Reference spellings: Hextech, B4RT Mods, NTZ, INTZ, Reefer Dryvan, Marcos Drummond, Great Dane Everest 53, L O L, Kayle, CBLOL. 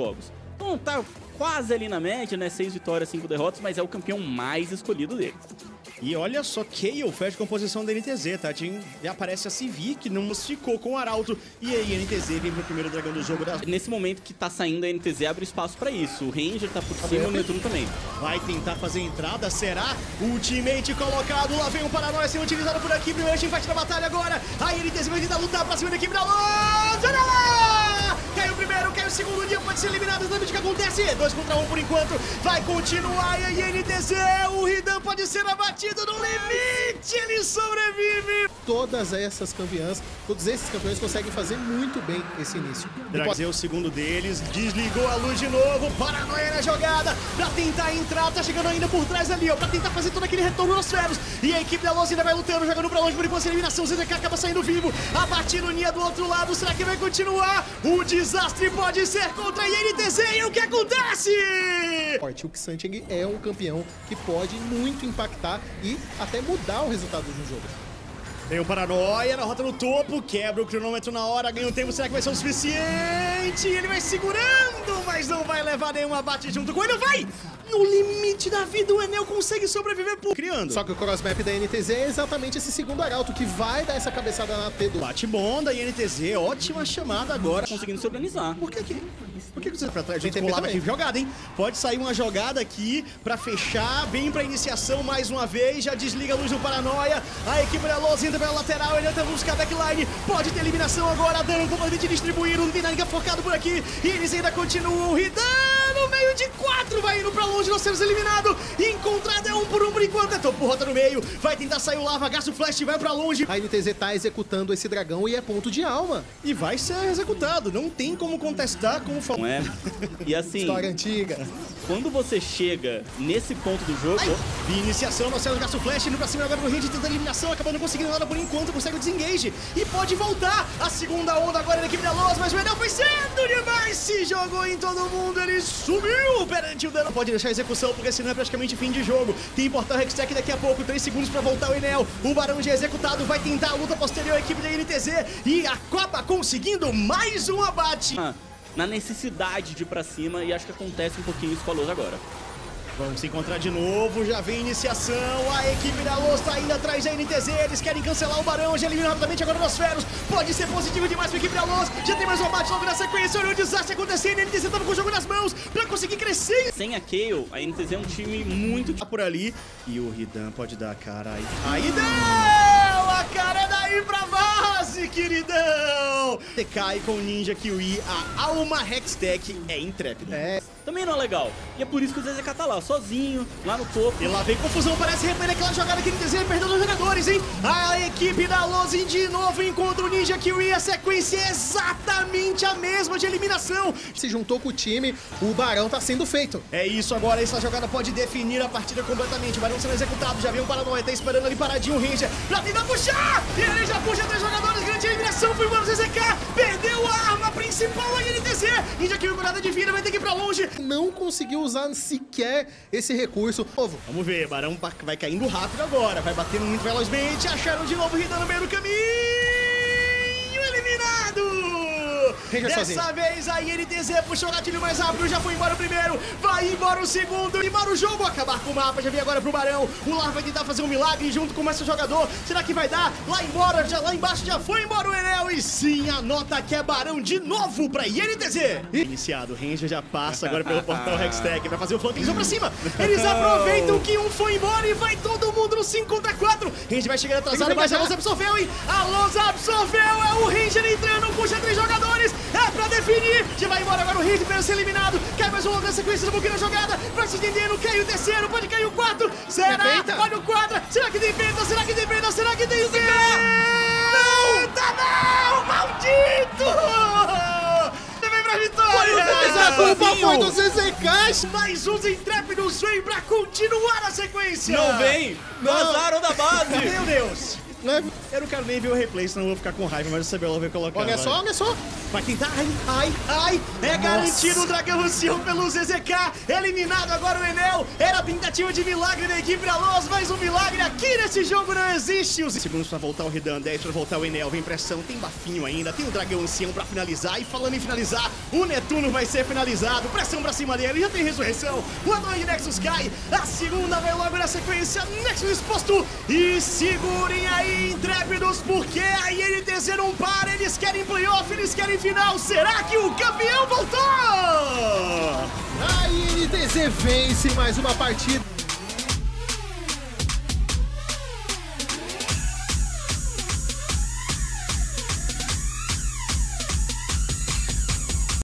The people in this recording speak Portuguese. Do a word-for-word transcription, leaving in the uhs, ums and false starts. jogos. Então tá quase ali na média, né? seis vitórias, cinco derrotas, mas é o campeão mais escolhido dele. E olha só, Kayle fecha a composição da N T Z, tá? Já aparece a Civi, que não ficou com o Arauto, e aí a N T Z vem pro primeiro dragão do jogo. Da... Nesse momento que tá saindo a N T Z, abre espaço pra isso. O Ranger tá por cima, o Netuno também. Vai tentar fazer a entrada, será? Ultimate colocado, lá vem um Paranoia sendo utilizado por aqui, primeiro empate na batalha agora. A N T Z vai tentar lutar pra cima da equipe da L O L! Caiu o primeiro, caiu o segundo, dia pode ser eliminado, sabe o que acontece? dois contra um por enquanto, vai continuar, e a N T Z, o Ridan pode ser abatido. No limite, ele sobrevive! Todas essas campeãs, todos esses campeões conseguem fazer muito bem esse início. Trazer o segundo deles, desligou a luz de novo, Paranoia na jogada, pra tentar entrar, tá chegando ainda por trás ali, ó, pra tentar fazer todo aquele retorno nos ferros. E a equipe da L O L ainda vai lutando, jogando pra longe, por enquanto a eliminação, o Z D K acaba saindo vivo, a batida do outro lado, será que vai continuar? O desastre pode ser contra a N T Z, e o que acontece? O Xanting é um campeão que pode muito impactar e até mudar o resultado do jogo. Tem o Paranoia na rota no topo, quebra o cronômetro na hora, ganha um tempo, será que vai ser o suficiente? Ele vai segurando, mas não vai levar nenhum abate junto com ele, vai! No limite da vida, o Enel consegue sobreviver por... criando. Só que o crossmap da N T Z é exatamente esse segundo arauto que vai dar essa cabeçada na T dois. Bate bom da N T Z, ótima chamada agora. Conseguindo se organizar. Por que que... Por que que você tá pra trás? A gente colava aqui jogada, hein? Pode sair uma jogada aqui pra fechar, bem pra iniciação mais uma vez. Já desliga a luz do Paranoia. A equipe da L O L entra pela lateral, ele tenta buscar a backline. Pode ter eliminação agora, dano completamente distribuído. Não tem nada focado por aqui. E eles ainda continuam ridando. Meio de quatro, vai indo pra longe. Nós temos eliminado, encontrado é um por um por enquanto, é topo, rota no meio, vai tentar sair o lava, gasta o flash, vai pra longe. A N T Z tá executando esse dragão e é ponto de alma. E vai ser executado, não tem como contestar, como falou. É. E assim, história antiga. Quando você chega nesse ponto do jogo... Ai. Iniciação, nós temos gasta o flash, indo pra cima agora pro Range, tentando eliminação, acabando não conseguindo nada por enquanto, consegue o desengage. E pode voltar, a segunda onda agora da equipe da L O L, mas o Enel foi cedo demais, se jogou em todo mundo, ele sumiu perante o dano. Pode deixar a execução, porque senão é praticamente fim de jogo. Tem que importar o Hextech daqui a pouco, três segundos pra voltar o Enel. O Barão já é executado, vai tentar a luta posterior à equipe da N T Z e acaba conseguindo mais um abate. Ah, na necessidade de ir pra cima, e acho que acontece um pouquinho isso com a L O L agora. Vamos se encontrar de novo, já vem a iniciação, a equipe da L O L tá indo atrás da N T Z, eles querem cancelar o Barão, já eliminou rapidamente agora nos ferros, pode ser positivo demais pra equipe da L O L, já tem mais um abate logo na sequência, olha o desastre acontecendo, a N T Z tava com o jogo nas mãos pra conseguir crescer. Sem a Kayle, a N T Z é um time muito... Tá por ali, e o Ridan pode dar a cara aí. Aí deu! A cara é daí pra base, queridão! T K com o Ninja Kiwi, a alma Hextech é intrépida. É. Também não é legal. E é por isso que o Z Z K tá lá, sozinho, lá no topo. E lá vem confusão, parece repetir aquela jogada que o N T Z perdeu dos jogadores, hein? A equipe da L O L de novo encontra o Ninja Kiwi. A sequência é exatamente a mesma de eliminação. Se juntou com o time, o Barão tá sendo feito. É isso agora, essa jogada pode definir a partida completamente. O Barão sendo executado, já vem o Paranoia, tá esperando ali paradinho o Ranger pra tentar puxar! E ele já puxa dois jogadores, grande eliminação, foi embora o Z Z K, perdeu a arma principal aí do N T Z. Ninja Kiwi com nada de vida, vai ter que ir pra longe. Não conseguiu usar sequer esse recurso. Vamos ver, Barão vai caindo rápido agora, vai batendo muito velozmente, acharam de novo Ridan no meio do caminho, eliminado! Ranger dessa sozinho. Vez a N T Z puxou o gatilho mais rápido, já foi embora o primeiro, vai embora o segundo, embora o jogo, acabar com o mapa, já vem agora pro Barão, o Lar vai tentar fazer um milagre junto com esse jogador, será que vai dar? Lá embora, já lá embaixo já foi embora o Enel, e sim, a nota que é Barão de novo pra I N T Z. Iniciado, o Ranger já passa agora pelo portal Hextech, vai fazer o flank, eles vão pra cima, eles aproveitam que um foi embora e vai todo mundo no cinco contra quatro, Ranger vai chegando atrasado, mas a L O L absorveu, hein? A L O L absorveu, é o Ranger entrando, puxa três jogadores, é pra definir, já vai embora agora o Ranger para ser eliminado, cai mais uma sequência do pouquinho na jogada, vai se entendendo, cai o terceiro, pode cair o quarto, será? Olha o quadro, será que tem venda? Será que tem venda? Será que tem venda? Não! Não! Maldito! Você vem pra vitória! A culpa foi do Z Z K! Mais uns intrépidos vem pra continuar a sequência! Não vem! Vazaram da base! Meu Deus! né? Eu não quero nem ver o replay, senão eu vou ficar com raiva, mas o C B L O vai colocar. Olha só, olha só. Vai tentar. Ai, ai, ai. É garantido o Dragão Russião pelo Z Z K. Eliminado agora o Enel. Era tentativa de milagre da equipe da L O S, mas um milagre aqui nesse jogo não existe. Os segundos pra voltar o Redan, dez pra voltar o Enel. Vem pressão, tem bafinho ainda, tem o Dragão Ancião pra finalizar. E falando em finalizar, o Netuno vai ser finalizado. Pressão pra cima dele, já tem ressurreição. O Anoid Nexus cai. A segunda vai logo na sequência. Nexus exposto. E segurem aí, intrépidos, porque a I N T Z não para. Eles querem playoff, eles querem final. Será que o campeão voltou? A I N T Z vence mais uma partida.